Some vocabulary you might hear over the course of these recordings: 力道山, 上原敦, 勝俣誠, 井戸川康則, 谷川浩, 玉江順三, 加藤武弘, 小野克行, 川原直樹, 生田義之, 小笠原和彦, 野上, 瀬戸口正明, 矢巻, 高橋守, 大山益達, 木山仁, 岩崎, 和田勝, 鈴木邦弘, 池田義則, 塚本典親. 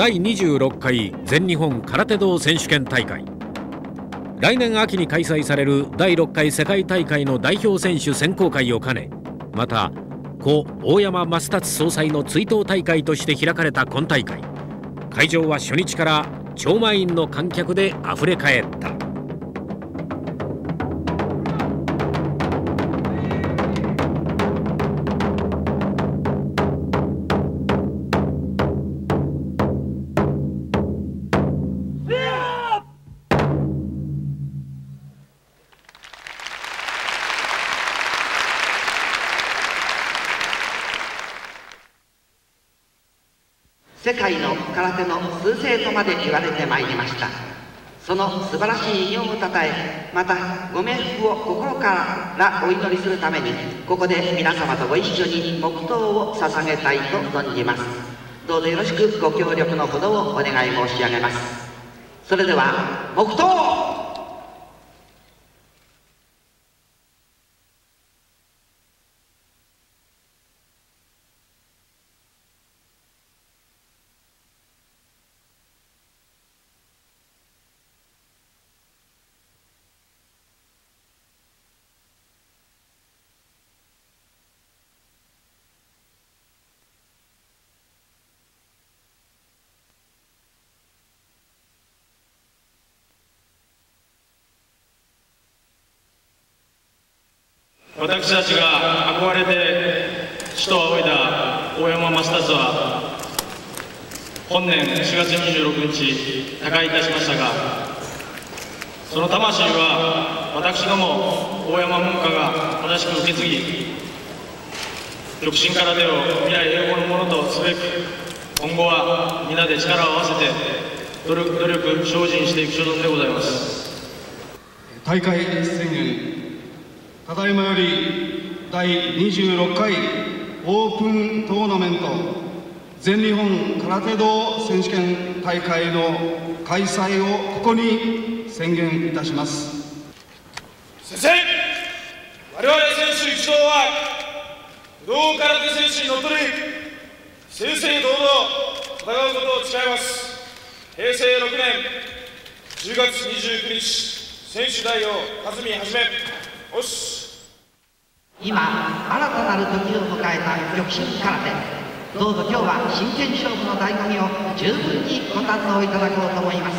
第26回全日本空手道選手権大会、来年秋に開催される第6回世界大会の代表選手選考会を兼ね、また故大山益達総裁の追悼大会として開かれた今大会、会場は初日から超満員の観客であふれかえった。世界の空手の趨勢とまで言われてまいりました。その素晴らしい偉業をたたえ、またご冥福を心からお祈りするために、ここで皆様とご一緒に黙祷を捧げたいと存じます。どうぞよろしくご協力のほどをお願い申し上げます。それでは黙祷。私たちが憧れて師と仰いだ大山益達は本年4月26日他界いたしましたが、その魂は私ども大山文化が正しく受け継ぎ、極真空手を未来永劫のものとすべく、今後は皆で力を合わせて努力精進していく所存でございます。大会宣言、ただいまより第26回オープントーナメント全日本空手道選手権大会の開催をここに宣言いたします。先生、我々選手一同は武道空手選手にのっとり、正々堂々戦うことを誓います。平成6年10月29日選手代表和見はじめ。よし、今新たなる時を迎えた極真空手、どうぞ今日は真剣勝負の醍醐味を十分にご堪能いただこうと思います。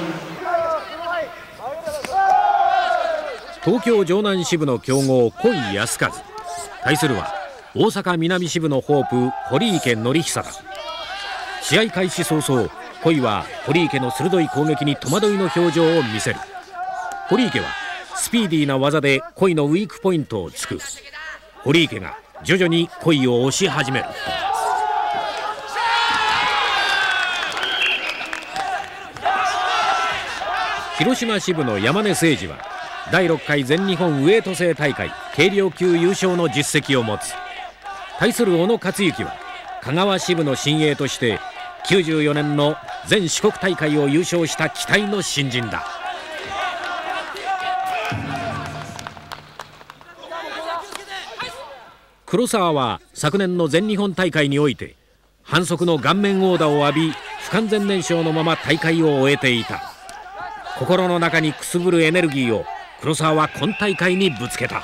東京城南支部の強豪小井康和対するは大阪南支部のホープ堀池典久だ。試合開始早々、小井は堀池の鋭い攻撃に戸惑いの表情を見せる。堀池はスピーディーな技で小井のウィークポイントをつく。堀池が徐々に小井を押し始める。広島支部の山根誠二は第6回全日本ウエイト制大会軽量級優勝の実績を持つ。対する小野克行は香川支部の新鋭として94年の全四国大会を優勝した期待の新人だ。黒沢は昨年の全日本大会において反則の顔面殴打を浴び、不完全燃焼のまま大会を終えていた。心の中にくすぶるエネルギーを黒沢は今大会にぶつけた。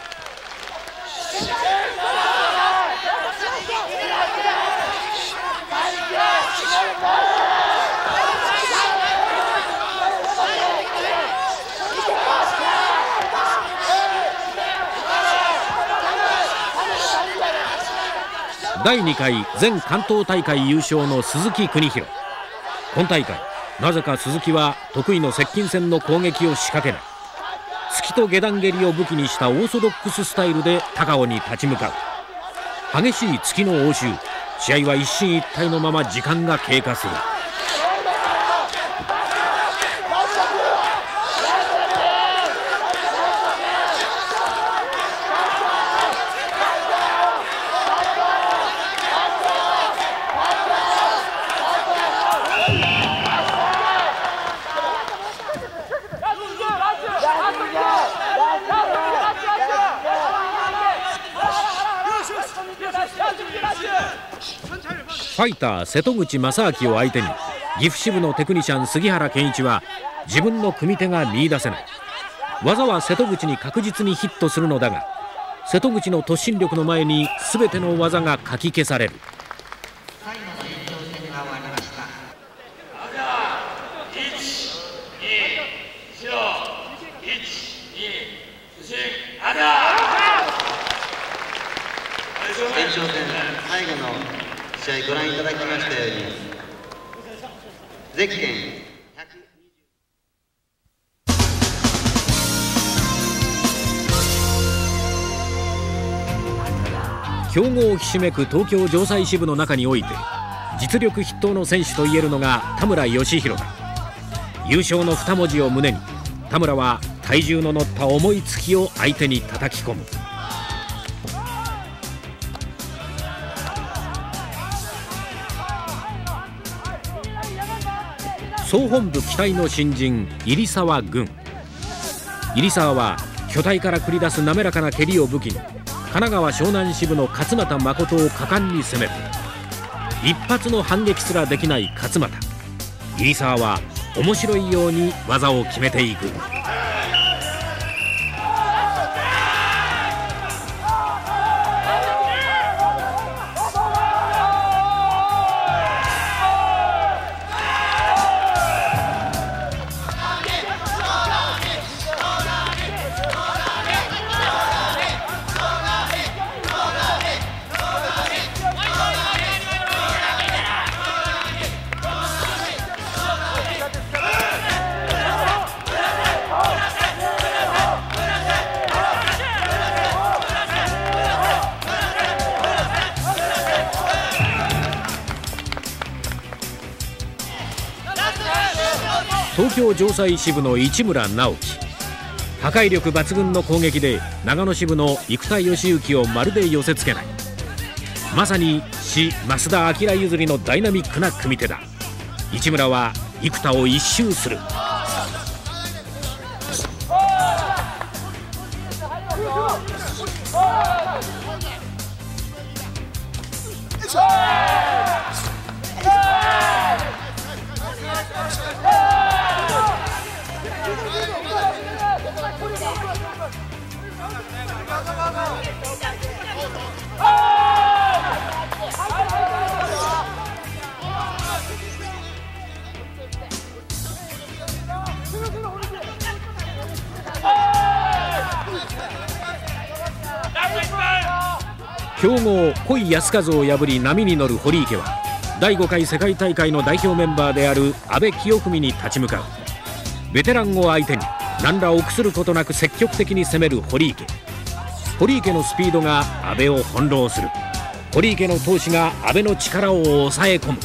第2回全関東大会優勝の鈴木邦弘。今大会なぜか鈴木は得意の接近戦の攻撃を仕掛けない。突きと下段蹴りを武器にしたオーソドックススタイルで高尾に立ち向かう。激しい突きの応酬、試合は一進一退のまま時間が経過する。ファイター瀬戸口正明を相手に岐阜支部のテクニシャン杉原健一は自分の組み手が見出せない。技は瀬戸口に確実にヒットするのだが、瀬戸口の突進力の前に全ての技がかき消される。最後の試合ご覧いただきましたように、ゼッケン120。強豪をひしめく東京城西支部の中において、実力筆頭の選手といえるのが田村義弘だ。優勝の2文字を胸に、田村は体重の乗った重い突きを相手に叩き込む。総本部期待の新人入沢軍。入沢は巨体から繰り出す滑らかな蹴りを武器に、神奈川湘南支部の勝俣誠を果敢に攻める。一発の反撃すらできない勝俣、入沢は面白いように技を決めていく。東京城西支部の市村直樹、破壊力抜群の攻撃で長野支部の生田義之をまるで寄せつけない。まさに師増田明譲りのダイナミックな組み手だ。市村は生田を一蹴する。強豪小井康一を破り波に乗る堀池は、第5回世界大会の代表メンバーである阿部清文に立ち向かう。ベテランを相手に何ら臆することなく積極的に攻める堀池。堀池のスピードが阿部を翻弄する。堀池の闘志が阿部の力を抑え込む。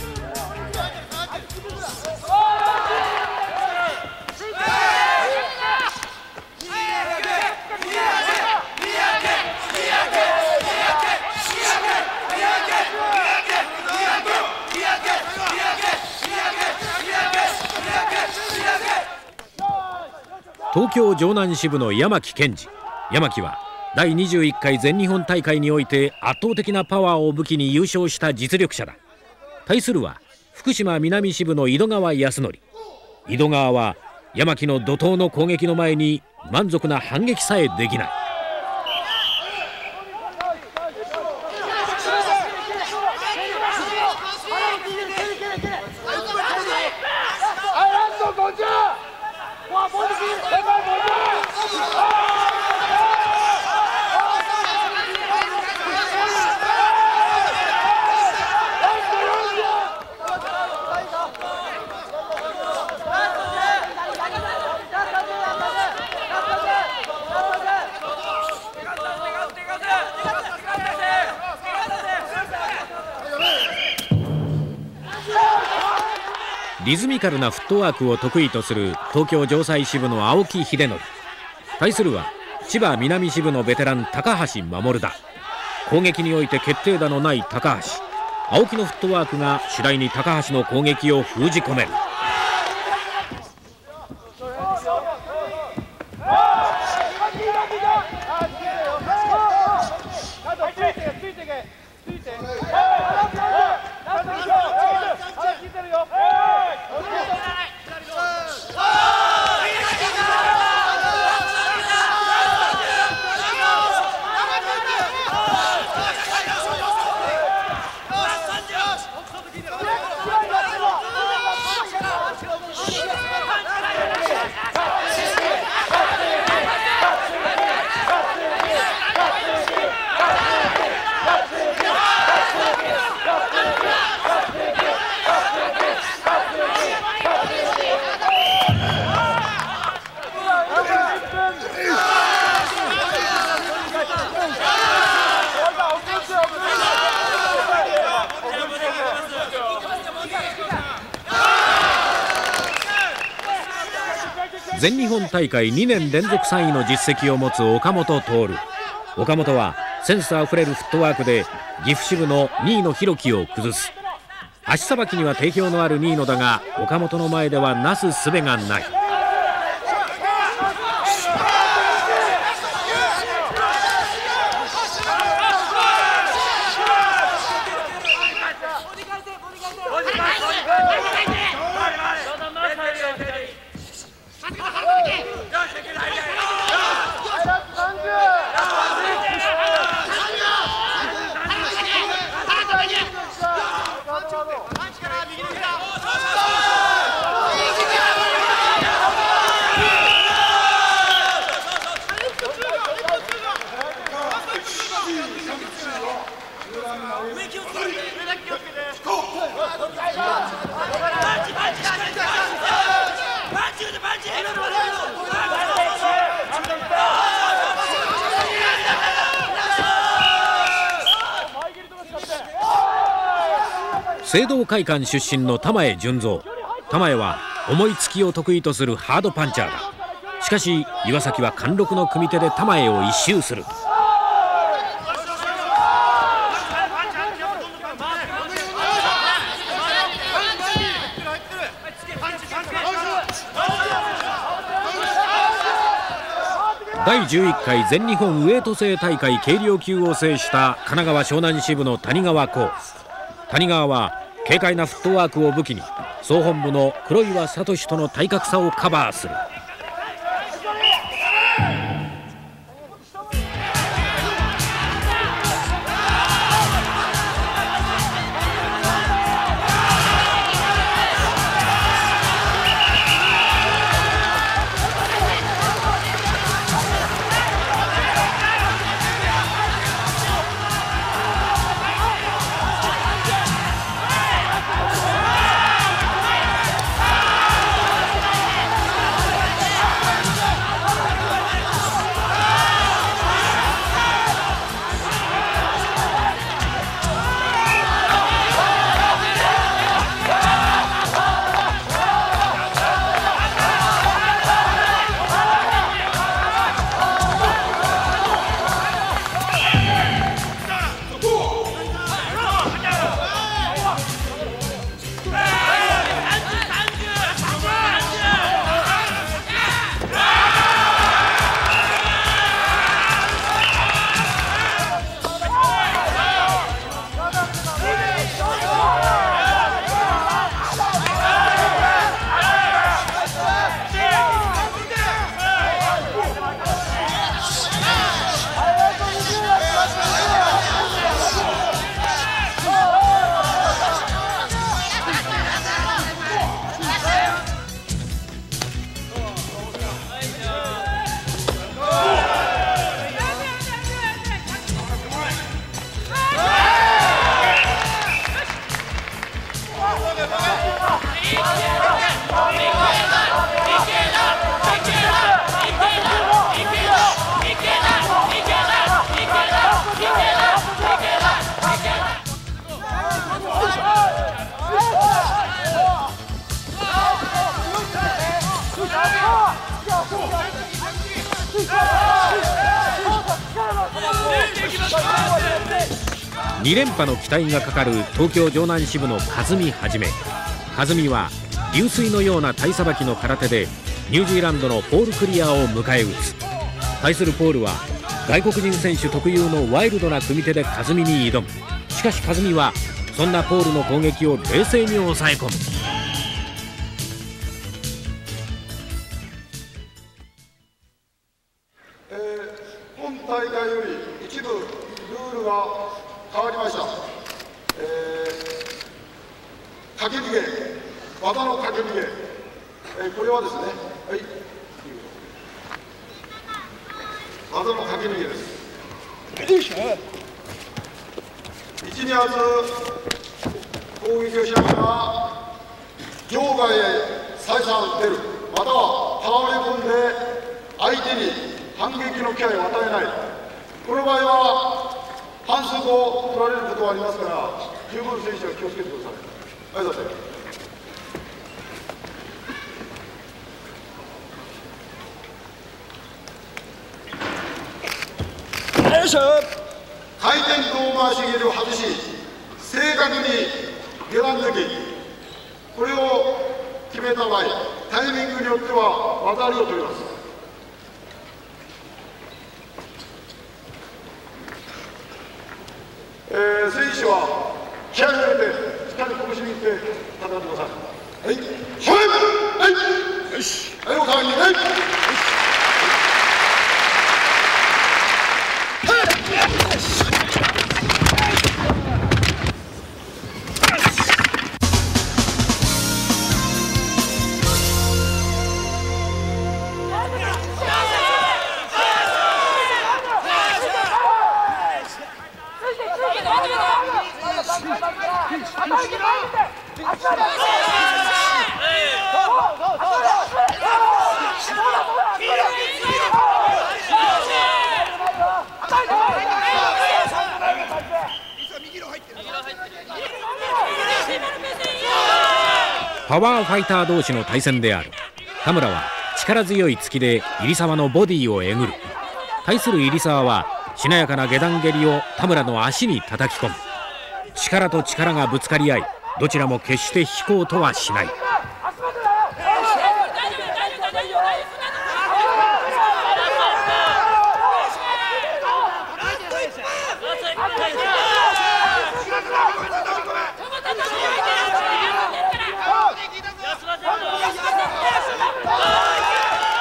東京城南支部の山木健二。山木は第21回全日本大会において圧倒的なパワーを武器に優勝した実力者だ。対するは福島南支部の井戸川康則。井戸川は山木の怒涛の攻撃の前に満足な反撃さえできない。リズミカルなフットワークを得意とする東京城西支部の青木秀則。対するは千葉南支部のベテラン高橋守だ。攻撃において決定打のない高橋。青木のフットワークが次第に高橋の攻撃を封じ込める。全日本大会2年連続3位の実績を持つ岡本徹。岡本はセンスあふれるフットワークで岐阜支部の2位の弘樹を崩す。足さばきには定評のある2位のだが、岡本の前ではなすすべがない。聖堂会館出身の玉江順三。玉江は思いつきを得意とするハードパンチャーだ。しかし岩崎は貫禄の組手で玉江を一蹴する。第11回全日本ウエイト制大会軽量級を制した神奈川湘南支部の谷川浩。谷川は軽快なフットワークを武器に総本部の黒岩聡との体格差をカバーする。2連覇の期待がかかる東京城南支部の和美はじめ。和美は流水のような体さばきの空手でニュージーランドのポールクリアを迎え撃つ。対するポールは外国人選手特有のワイルドな組み手で和美に挑む。しかし和美はそんなポールの攻撃を冷静に抑え込む。手回転胴回し蹴りを外し、正確に下段抜き、これを決めた場合、タイミングによっては技ありを取ります。選手は気合いを入れて、しっかり拳にいって叩いてください。はい、よし、はい、お互いに、はい。パワーファイター同士の対戦である。田村は力強い突きで入澤のボディをえぐる。対する入澤はしなやかな下段蹴りを田村の足に叩き込む。力と力がぶつかり合い、どちらも決して引こうとはしない。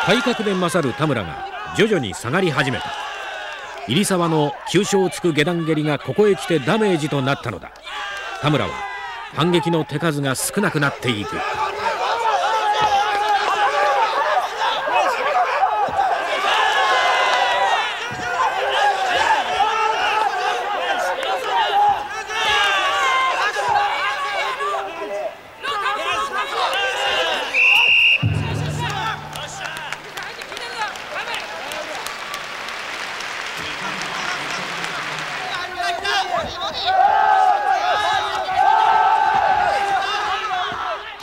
体格で勝る田村が徐々に下がり始めた。入澤の急所をつく下段蹴りがここへ来てダメージとなったのだ。田村は反撃の手数が少なくなっていく。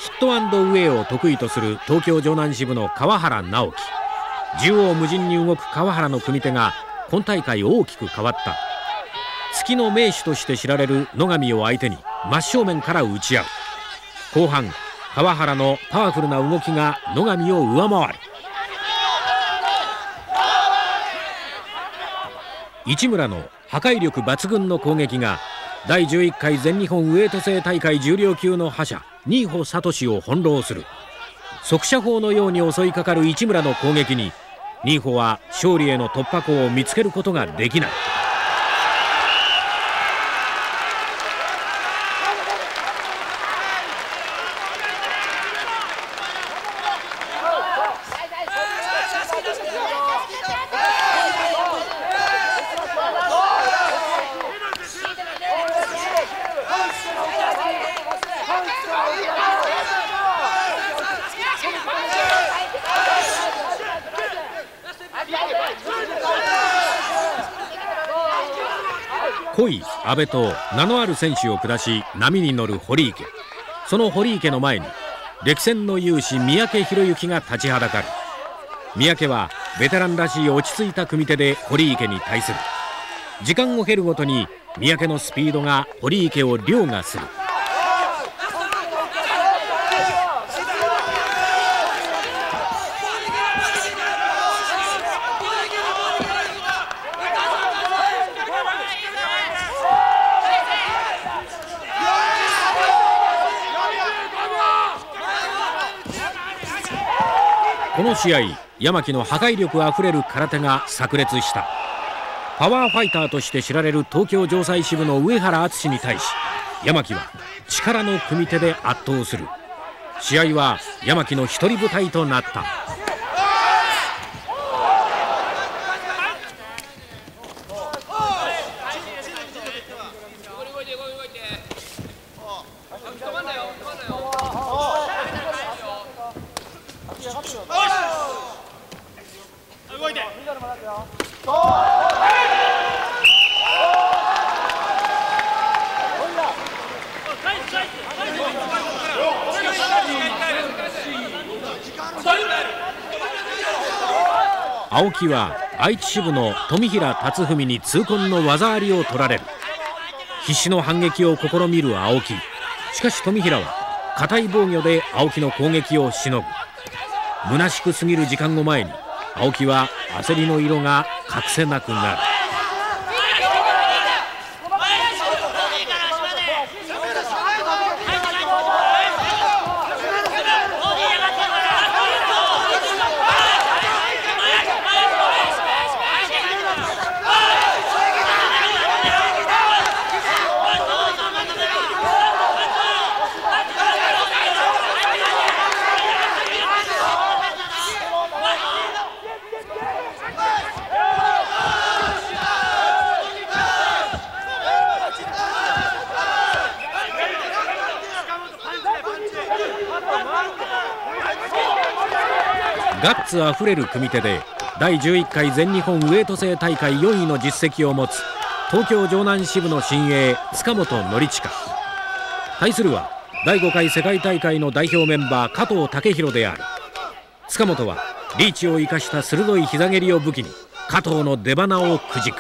ヒットアンドウェイを得意とする東京城南支部の川原直樹。縦横無尽に動く川原の組手が今大会大きく変わった。突きの名手として知られる野上を相手に真正面から打ち合う。後半、川原のパワフルな動きが野上を上回る。市村の破壊力抜群の攻撃が第11回全日本ウエイト制大会重量級の覇者新保聡を翻弄する。速射砲のように襲いかかる市村の攻撃に新保は勝利への突破口を見つけることができない。濃い阿部と名のある選手を下し波に乗る堀池。その堀池の前に歴戦の勇士三宅宏之が立ちはだかる。三宅はベテランらしい落ち着いた組手で堀池に対する。時間を経るごとに三宅のスピードが堀池を凌駕する。この試合、山木の破壊力あふれる空手が炸裂した。パワーファイターとして知られる東京城西支部の上原敦に対し、山木は力の組手で圧倒する。試合は山木の一人舞台となった。青木は愛知支部の富平達文に痛恨の技ありを取られる。必死の反撃を試みる青木。しかし富平は堅い防御で青木の攻撃をしのぐ。虚しく過ぎる時間を前に青木は焦りの色が隠せなくなる。ガッツあふれる組手で第11回全日本ウエイト制大会4位の実績を持つ東京城南支部の新鋭塚本典親。対するは第5回世界大会の代表メンバー加藤武弘である。塚本はリーチを生かした鋭い膝蹴りを武器に加藤の出鼻をくじく。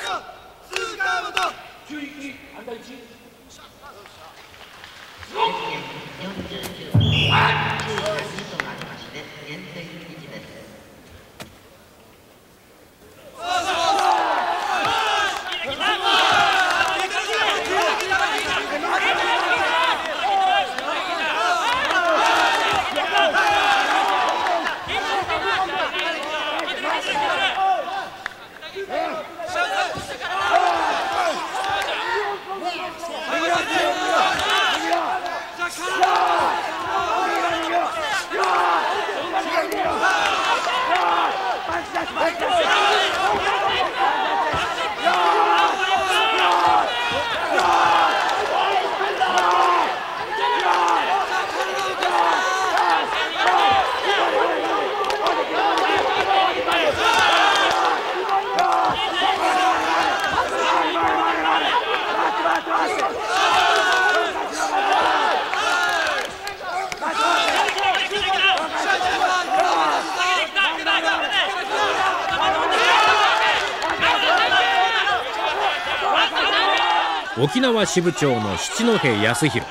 沖縄支部長の七戸康弘。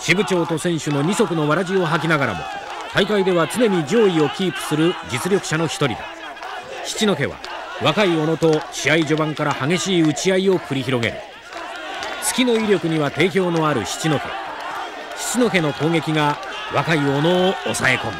支部長と選手の二足のわらじを履きながらも大会では常に上位をキープする実力者の一人だ。七戸は若い小野と試合序盤から激しい打ち合いを繰り広げる。月の威力には定評のある七戸。七戸の攻撃が若い小野を抑え込む。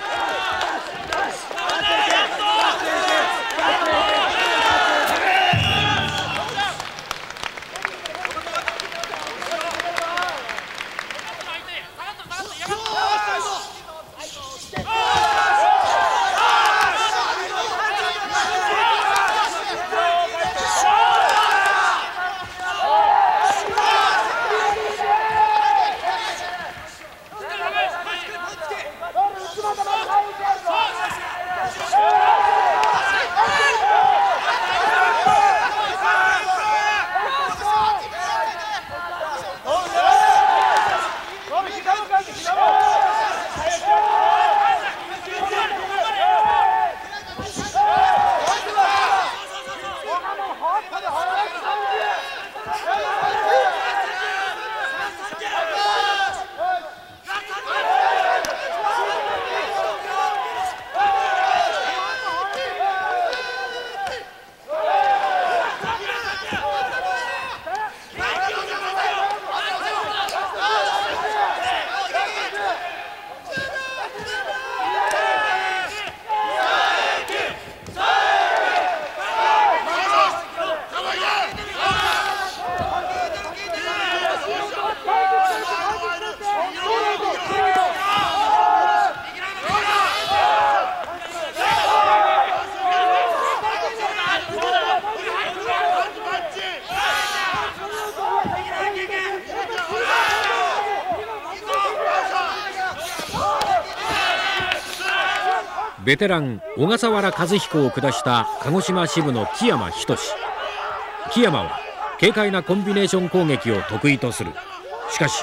ベテラン小笠原和彦を下した鹿児島支部の木山仁。木山は軽快なコンビネーション攻撃を得意とする。しかし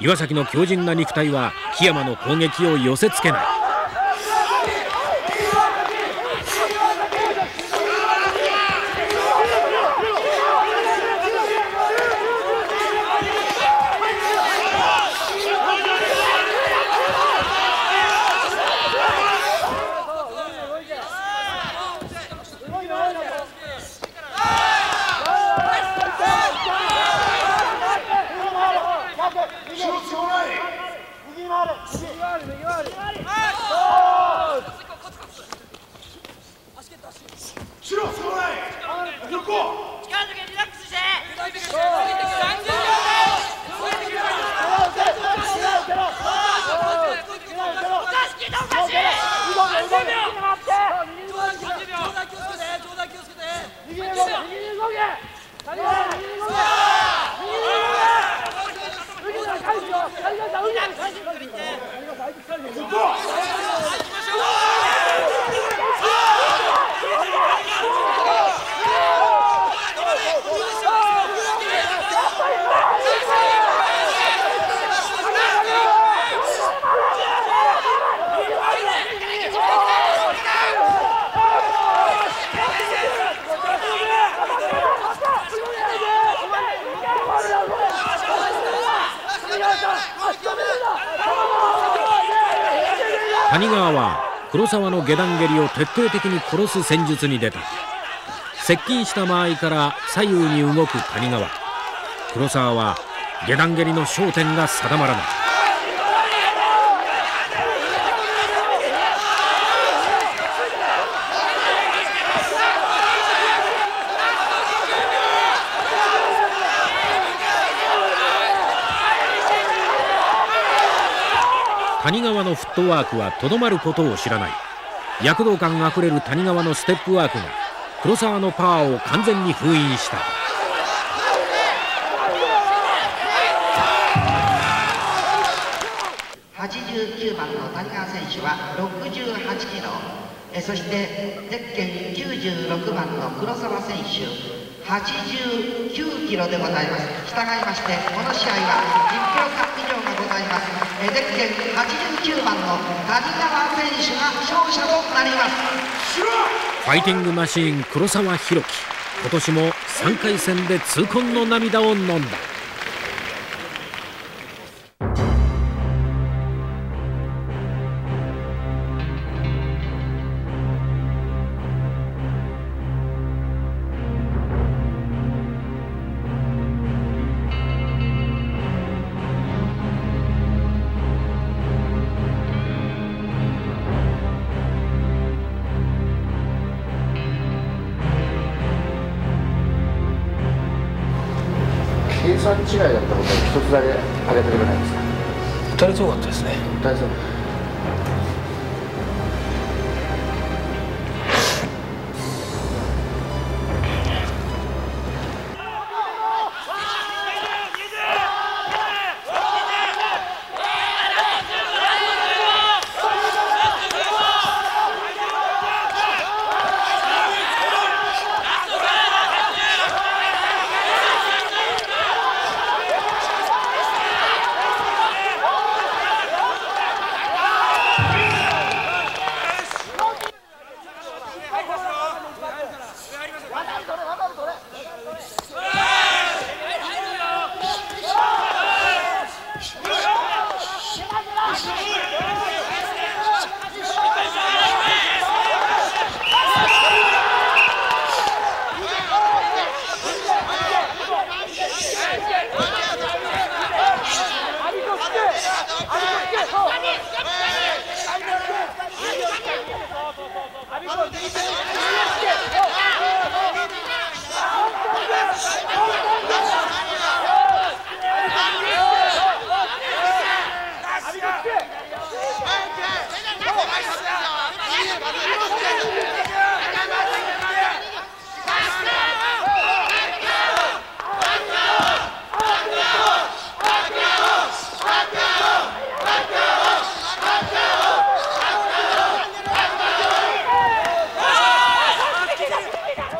岩崎の強靭な肉体は木山の攻撃を寄せつけない。力リラックスして谷川は黒沢の下段蹴りを徹底的に殺す戦術に出た。接近した間合いから左右に動く谷川、黒沢は下段蹴りの焦点が定まらない。谷川のフットワークはとどまることを知らない。躍動感あふれる谷川のステップワークが黒沢のパワーを完全に封印した。89番の谷川選手は68キロ、そしてゼッケン96番の黒沢選手89キロでございます。従いましてこの試合は10キロ差以上がございます。ゼッケン89番の谷川選手が勝者となります。ファイティングマシーン黒沢宏樹、今年も3回戦で痛恨の涙を飲んだ。計算違いだったことを一つだけ挙げてくれないですか。打たれそうだったですね。打たれそう。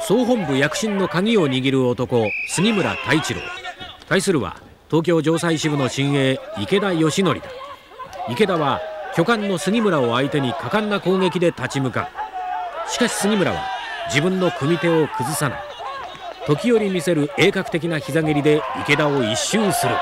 総本部躍進の鍵を握る男、杉村太一郎。対するは東京城西支部の新鋭、池田義則だ。池田は巨漢の杉村を相手に果敢な攻撃で立ち向かう。しかし杉村は自分の組み手を崩さない。時折見せる鋭角的な膝蹴りで池田を一蹴する。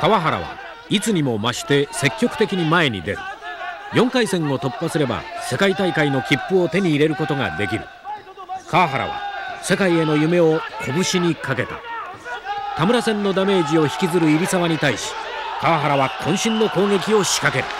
川原はいつにも増して積極的に前に出る。4回戦を突破すれば世界大会の切符を手に入れることができる。川原は世界への夢を拳にかけた。田村戦のダメージを引きずる入澤に対し、川原は渾身の攻撃を仕掛ける。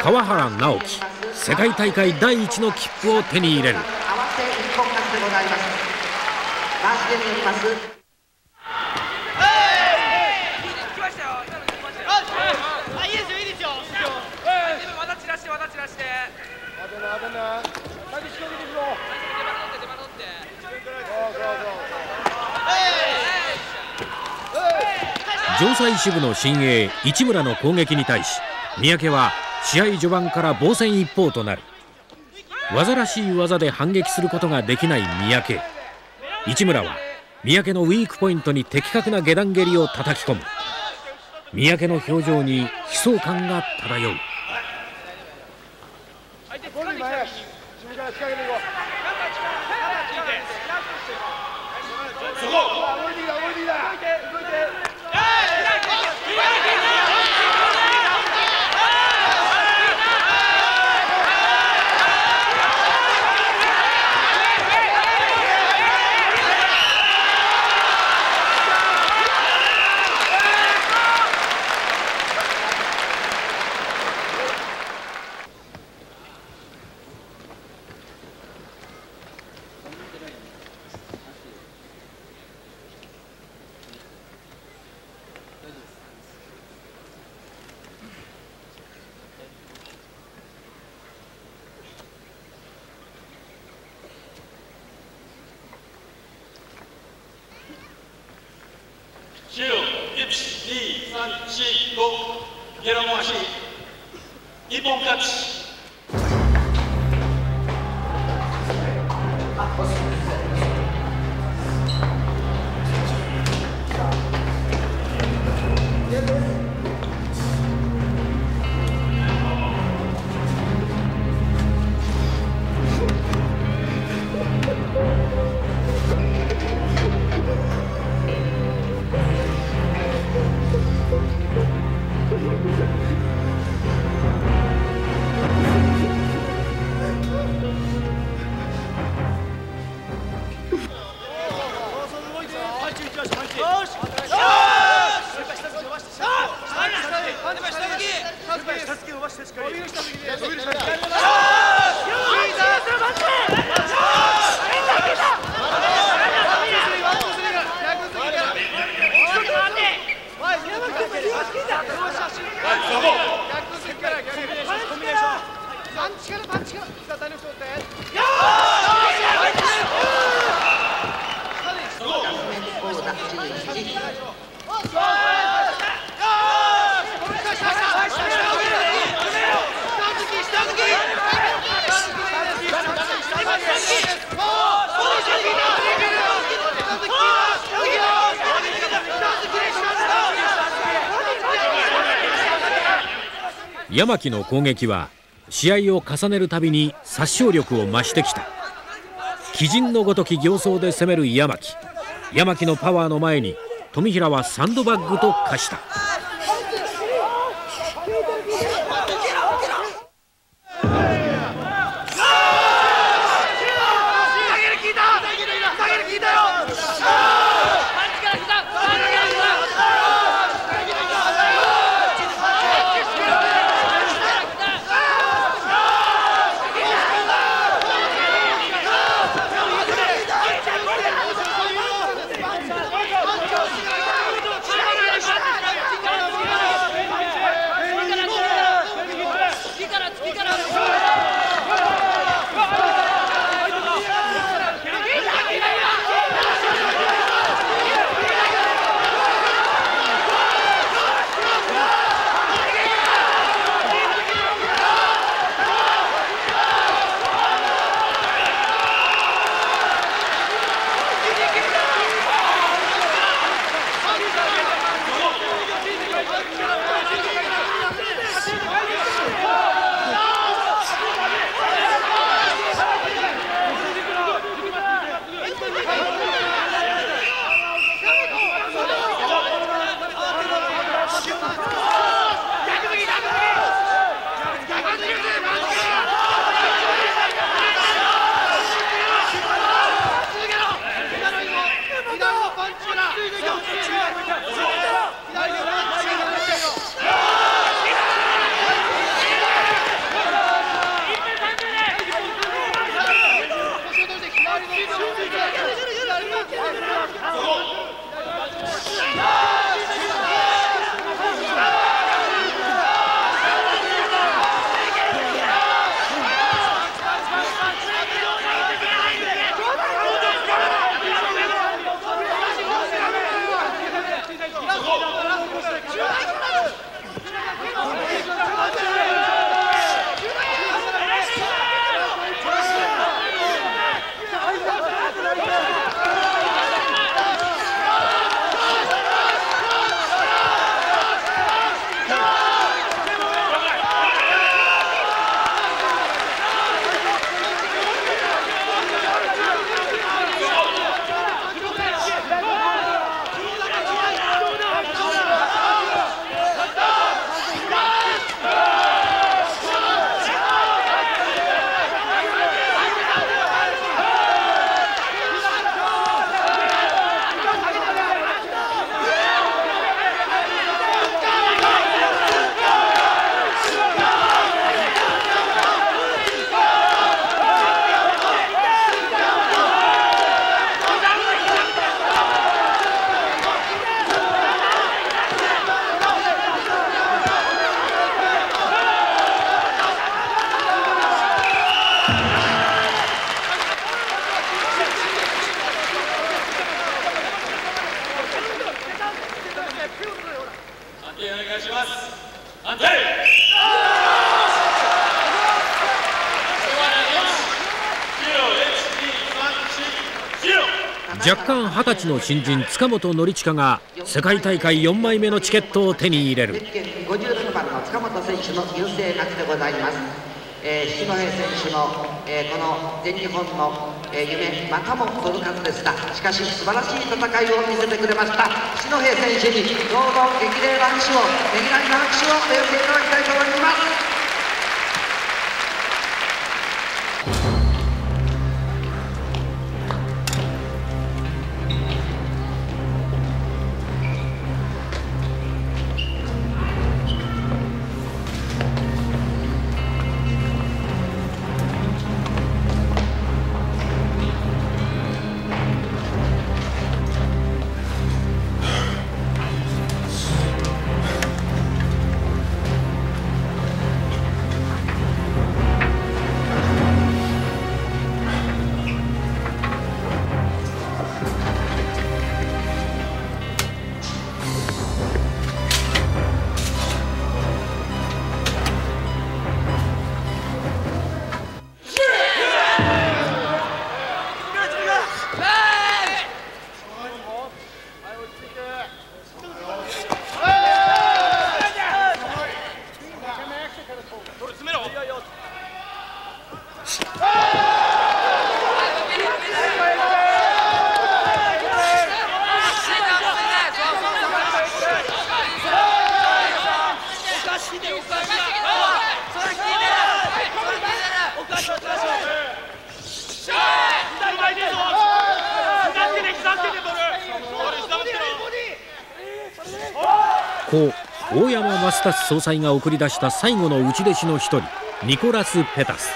川原直樹、世界大会第一の切符を手に入れる。城西支部の新鋭市村の攻撃に対し、三宅は試合序盤から防戦一方となる。技らしい技で反撃することができない三宅。市村は三宅のウィークポイントに的確な下段蹴りを叩き込む。三宅の表情に悲壮感が漂う。山木の攻撃は試合を重ねるたびに殺傷力を増してきた。鬼人のごとき形相で攻める山木。山木のパワーの前に富平はサンドバッグと化した。若干20歳の新人塚本典親が世界大会4枚目のチケットを手に入れる。57番の塚本選手の優勢勝ちでございます。七戸選手の、この全日本の、夢またも飛ぶ数ですが、しかし素晴らしい戦いを見せてくれました七戸選手にどうぞ激励の拍手を、ねぎらいの拍手をお寄せいただきたいと思います。大山マスタス総裁が送り出した最後の内弟子の一人、ニコラス・ペタス。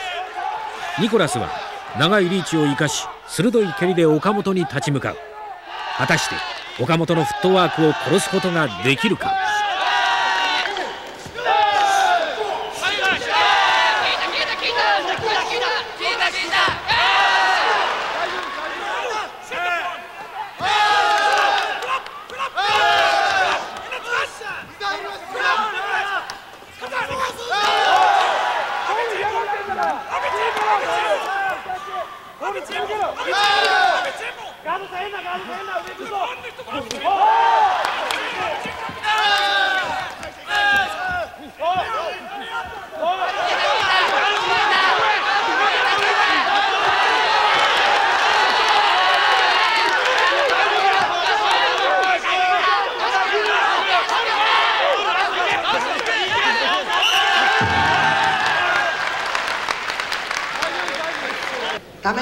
ニコラスは長いリーチを生かし、鋭い蹴りで岡本に立ち向かう。果たして岡本のフットワークを殺すことができるか。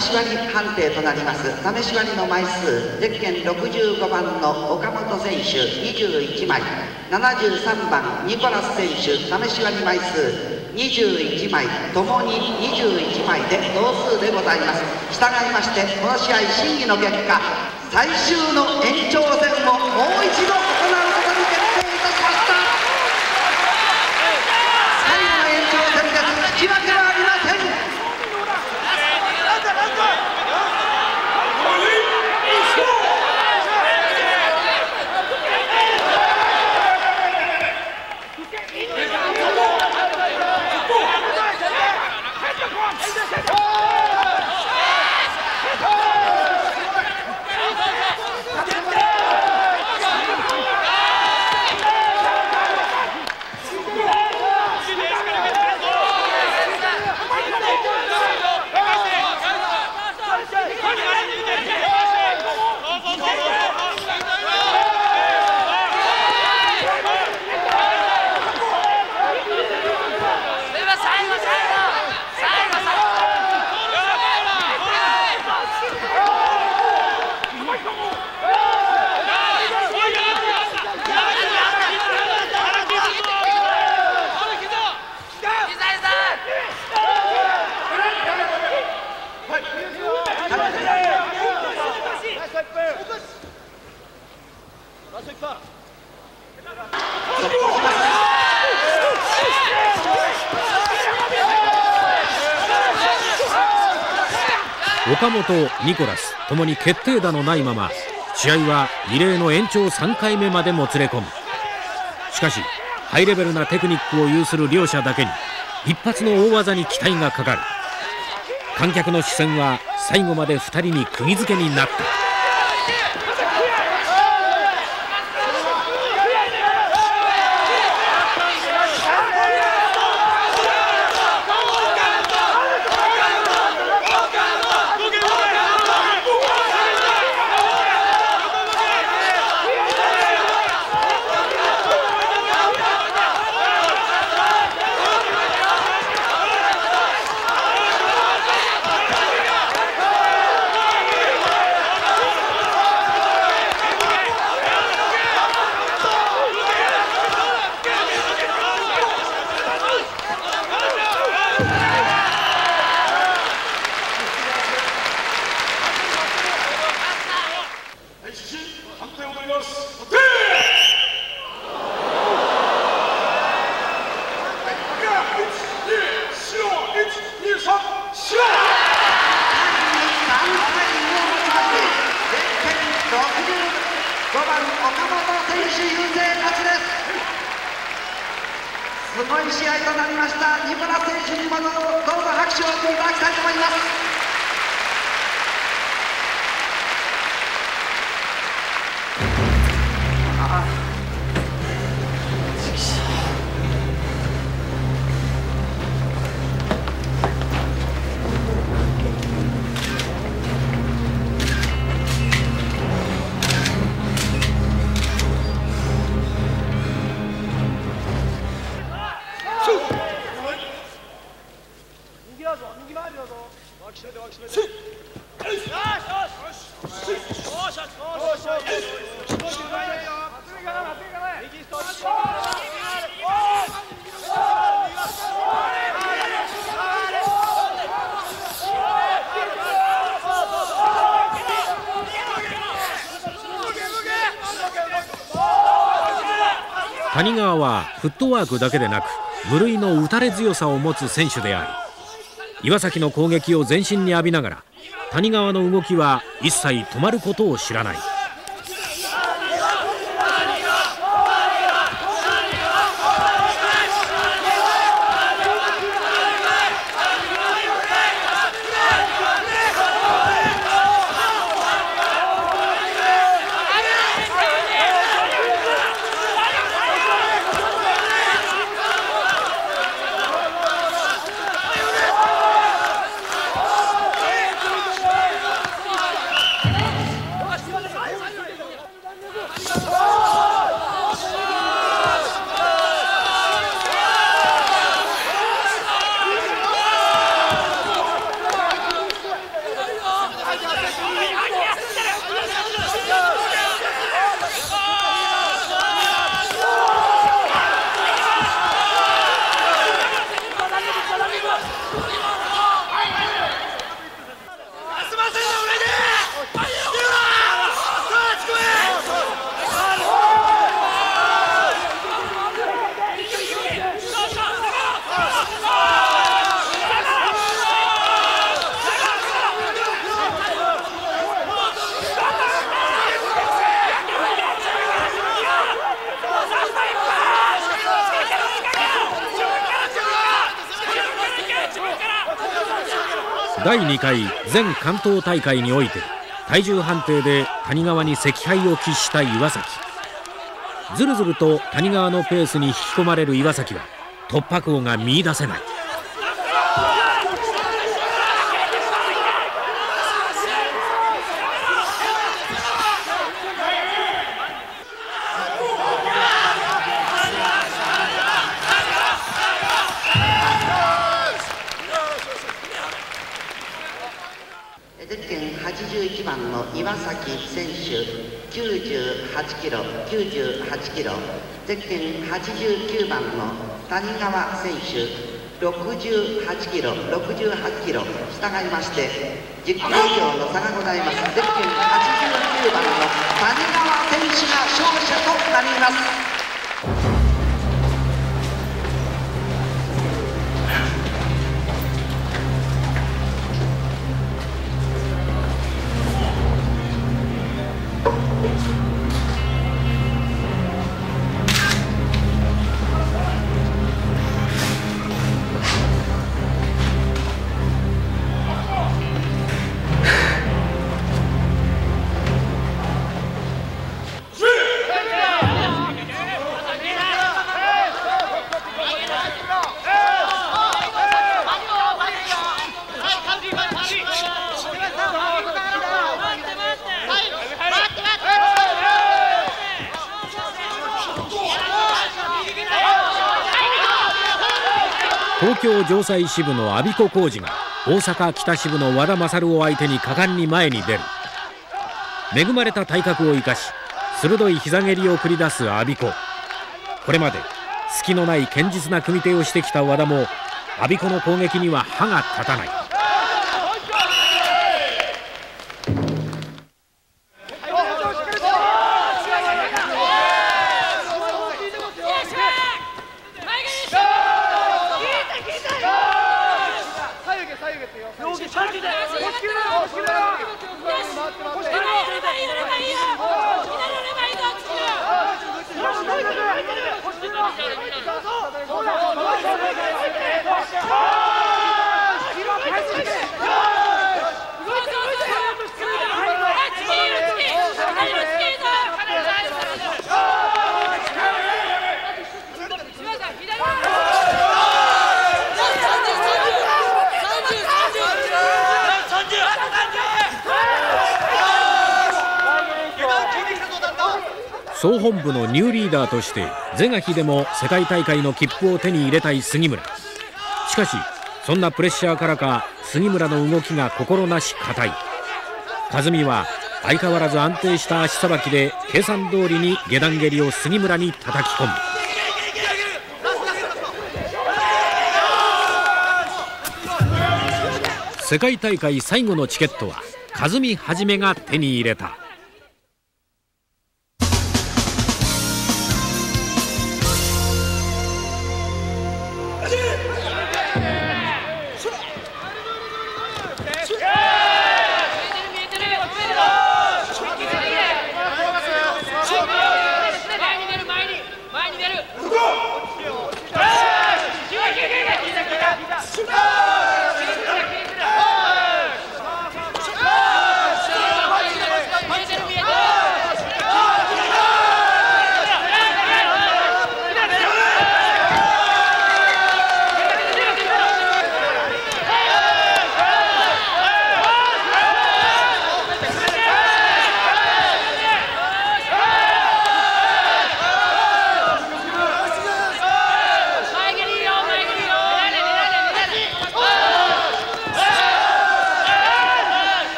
試し割り判定となります。試し割りの枚数、ゼッケン65番の岡本選手21枚、73番ニコラス選手試し割り枚数21枚、ともに21枚で同数でございます。従いましてこの試合審議の結果、最終の延長戦をもう一度行う。岡本、ニコラスともに決定打のないまま試合は異例の延長3回目までもつれ込む。しかしハイレベルなテクニックを有する両者だけに一発の大技に期待がかかる。観客の視線は最後まで2人に釘付けになった。番岡本選手優勢勝ちです。すごい試合となりました。二村選手にもどうぞ拍手をしていただきたいと思います。谷川はフットワークだけでなく無類の打たれ強さを持つ選手であり、岩崎の攻撃を全身に浴びながら谷川の動きは一切止まることを知らない。第2回全関東大会において体重判定で谷川に惜敗を喫した岩崎。ずるずると谷川のペースに引き込まれる岩崎は突破口が見出せない。81番の岩崎選手、98キロ、98キロ、ゼッケン89番の谷川選手、68キロ、68キロ、従いまして、10キロ以上の差がございます。ゼッケン89番の谷川選手が勝者となります。東京城西支部の阿鼻子浩二が大阪北支部の和田勝を相手に果敢に前に出る。恵まれた体格を生かし鋭い膝蹴りを繰り出す阿鼻子。これまで隙のない堅実な組み手をしてきた和田も阿鼻子の攻撃には歯が立たない。左折ればいいよ。総本部のニューリーダーとして是が非でも世界大会の切符を手に入れたい杉村。しかしそんなプレッシャーからか杉村の動きが心なし固い。一美は相変わらず安定した足さばきで計算通りに下段蹴りを杉村に叩き込む。世界大会最後のチケットは一美はじめが手に入れた。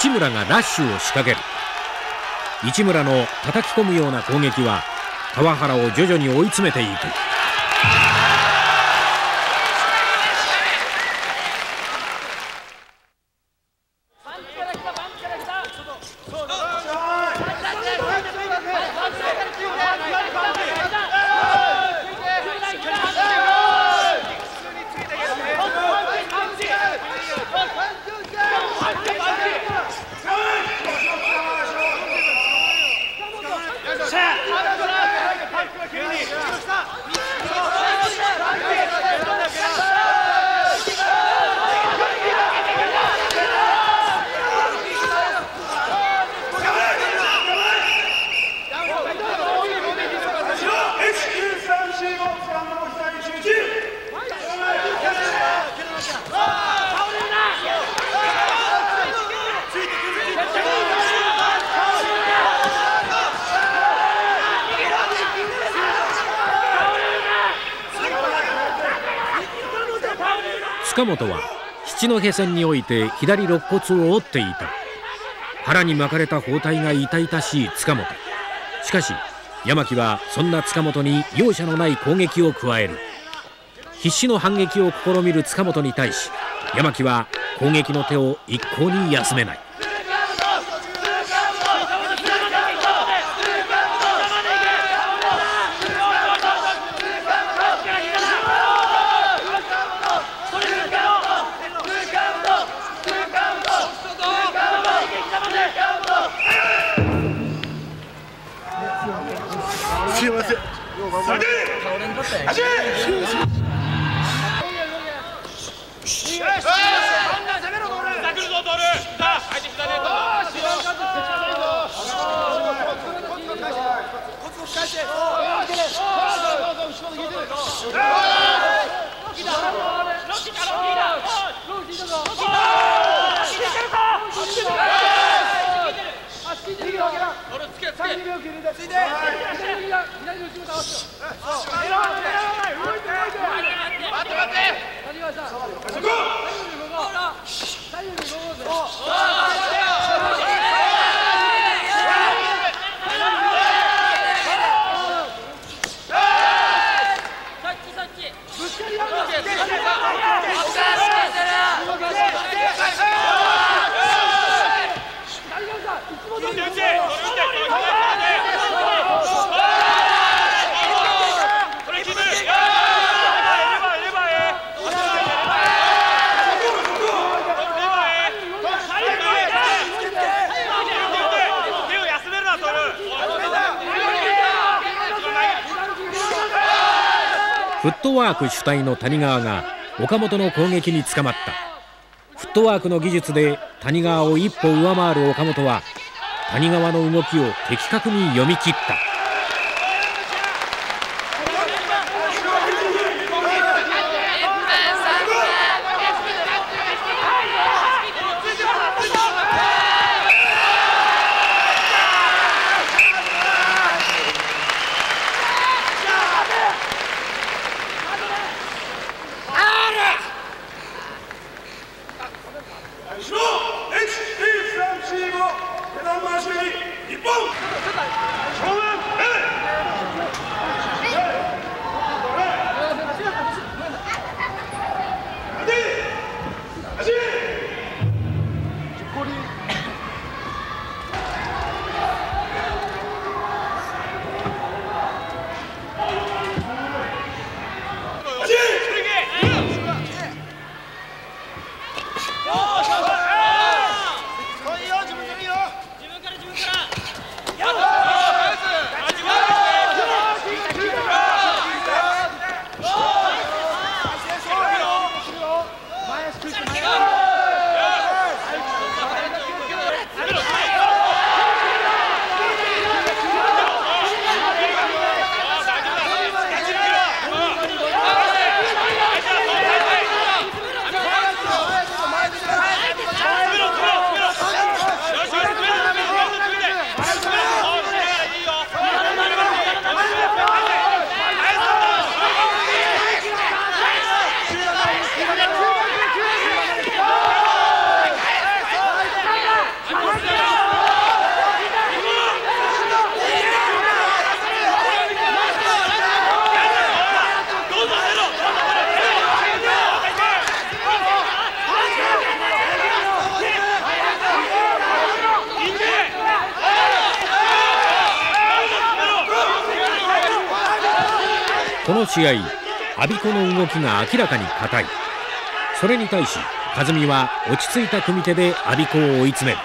市村がラッシュを仕掛ける。市村の叩き込むような攻撃は川原を徐々に追い詰めていく。塚本は七戸戦において左肋骨を折っていた。腹に巻かれた包帯が痛々しい塚本。しかし山木はそんな塚本に容赦のない攻撃を加える。必死の反撃を試みる塚本に対し山木は攻撃の手を一向に休めない。フットワーク主体の谷川が岡本の攻撃につかまった。フットワークの技術で谷川を一歩上回る岡本は谷川の動きを的確に読み切った。この試合、阿鼻子の動きが明らかに硬い。それに対し一美は落ち着いた組み手で阿鼻子を追い詰める。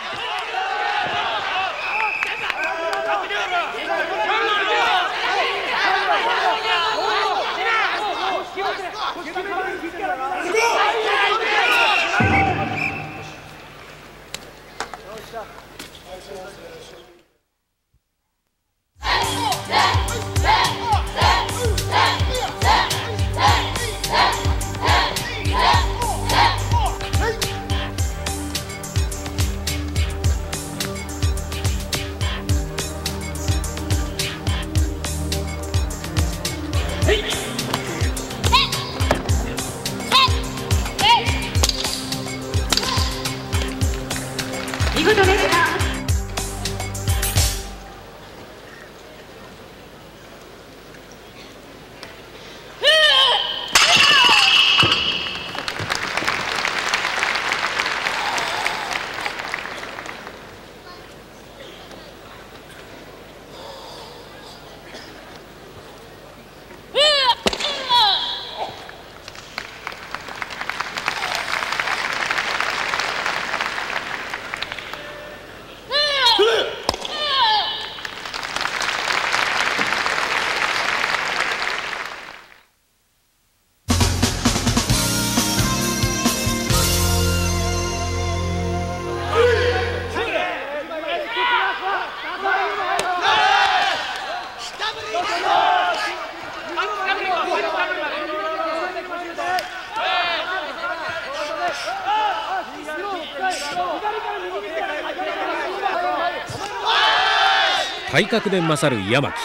体格で勝る山木、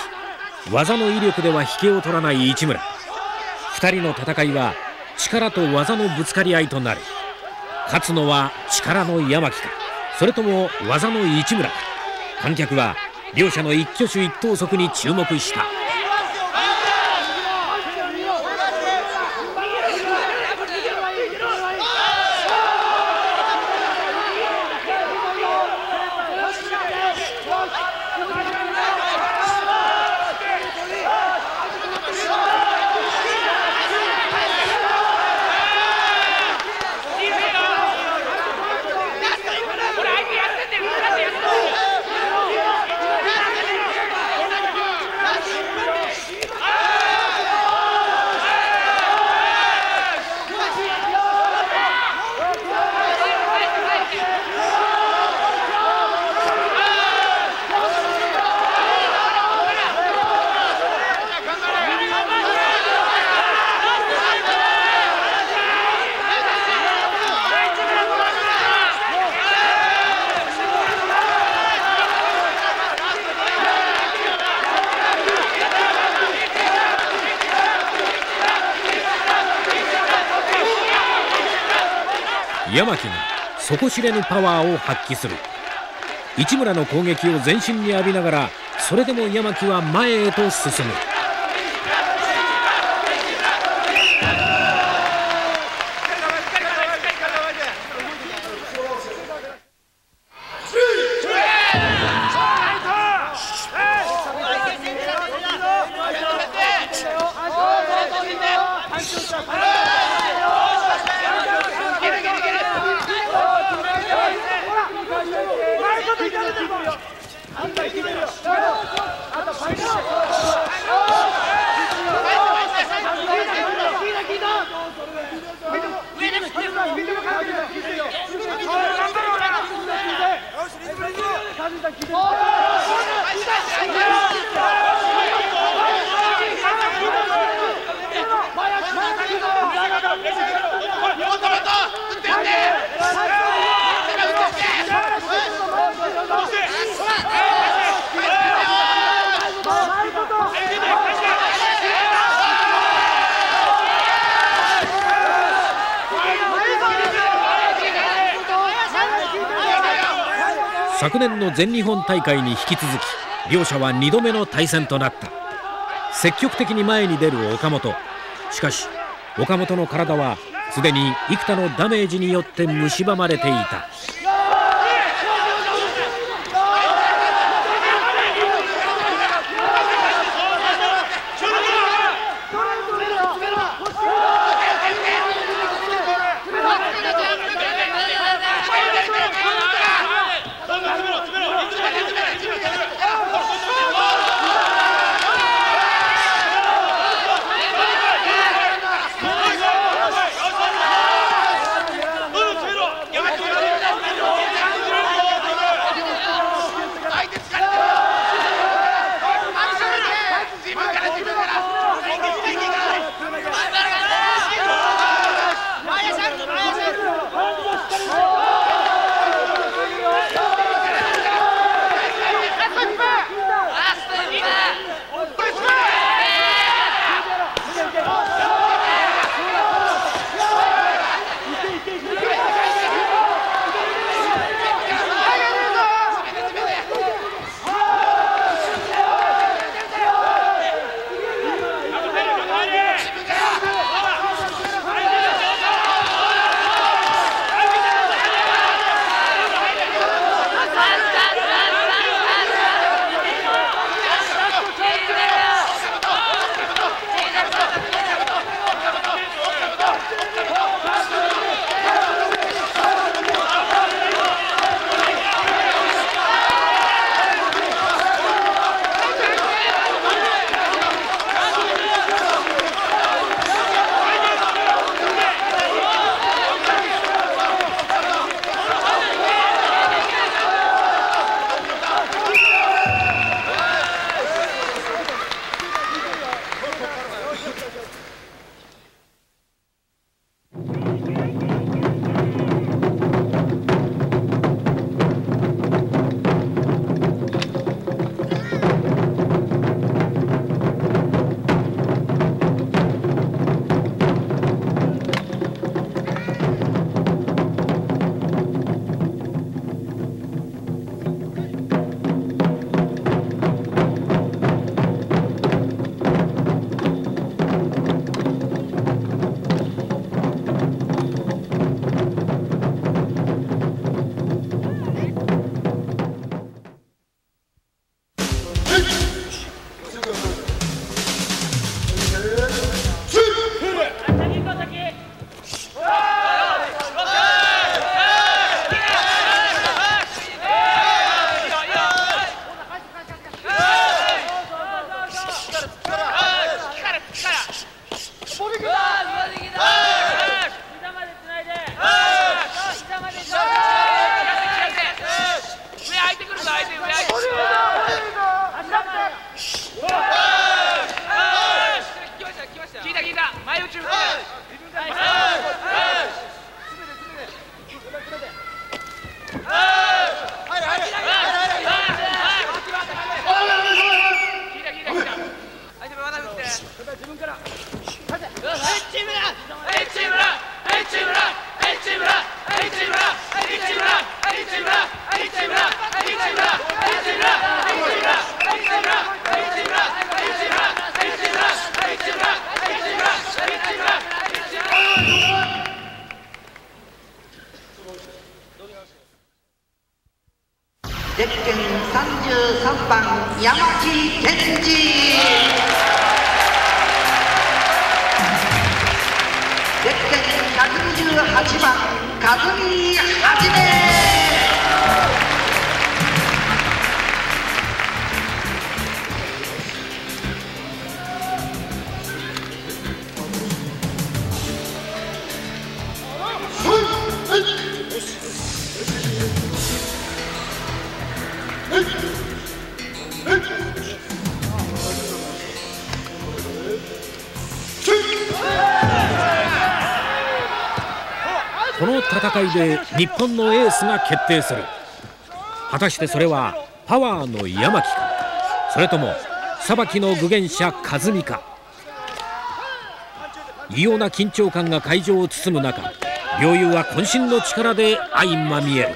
技の威力では引けを取らない市村、2人の戦いは力と技のぶつかり合いとなる。勝つのは力の山木か、それとも技の市村か。観客は両者の一挙手一投足に注目した。矢巻が底知れぬパワーを発揮する。市村の攻撃を全身に浴びながら、それでも矢巻は前へと進む。昨年の全日本大会に引き続き、両者は2度目の対戦となった。積極的に前に出る岡本。しかし岡本の体はすでに幾多のダメージによって蝕まれていた。ゼッケン33番山木健二。 128番和美はじめ。この戦いで日本のエースが決定する。果たしてそれはパワーの山木か、それともさばきの具現者和美か。異様な緊張感が会場を包む中、両雄は渾身の力で相まみえる。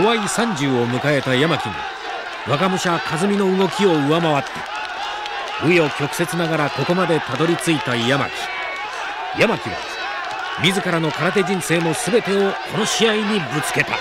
弱い30を迎えた山木に若武者和美の動きを上回った。紆余曲折ながらここまでたどり着いた山木は自らの空手人生の全てをこの試合にぶつけた。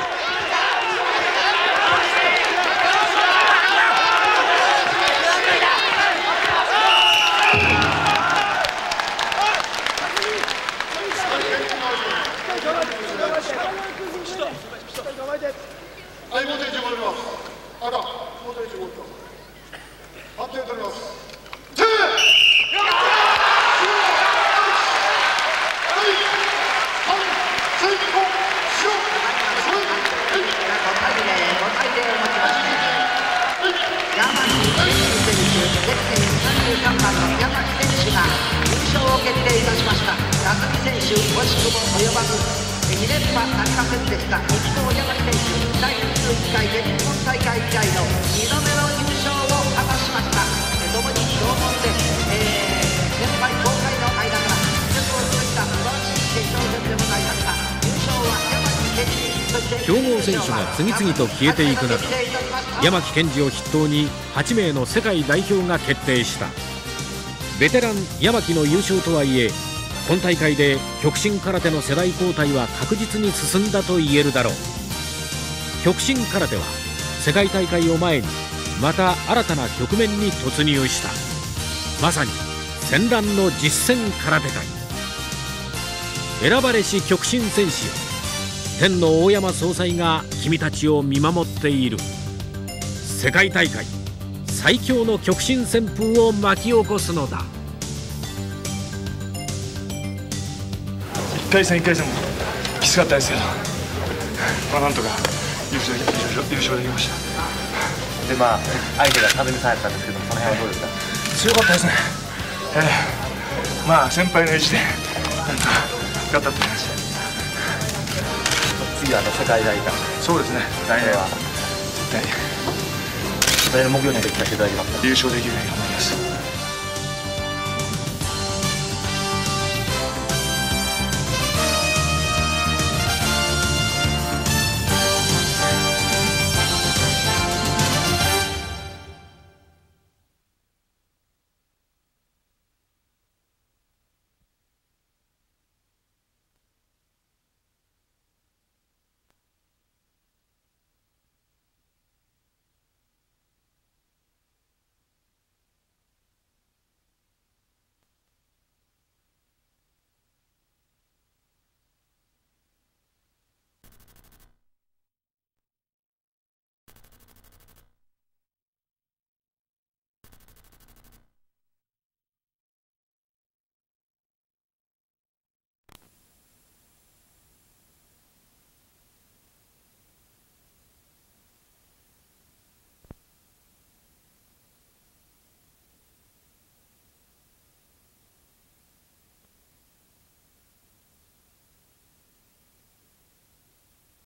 はなりませんでした。力道山選手、第91回全日本大会以来の2度目の優勝を果たしました。共に同門で、先輩後輩の間から出場をした素晴らしい決勝戦でございました。優勝は山木健二、そして強豪選手が次々と消えていく中、山木健二を筆頭に8名の世界代表が決定した。ベテラン山木の優勝とはいえ、本大会で極真空手の世代交代は確実に進んだと言えるだろう。極真空手は世界大会を前にまた新たな局面に突入した。まさに戦乱の実践空手界。選ばれし極真戦士よ、天の大山総裁が君たちを見守っている。世界大会最強の極真旋風を巻き起こすのだ。1回戦もきつかったですけど、まあなんとか優勝できました。でまあ相手が風見さんやったんですけど、その辺はどうですか？強かったですね。まあ先輩の意地でなんとか勝ったって感じで、次は世界大会、そうですね、来年は絶対それの目標にできたらいただきます。優勝できるように頑張ります。